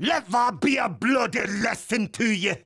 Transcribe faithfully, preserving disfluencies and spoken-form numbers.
Let there be a bloody lesson to you.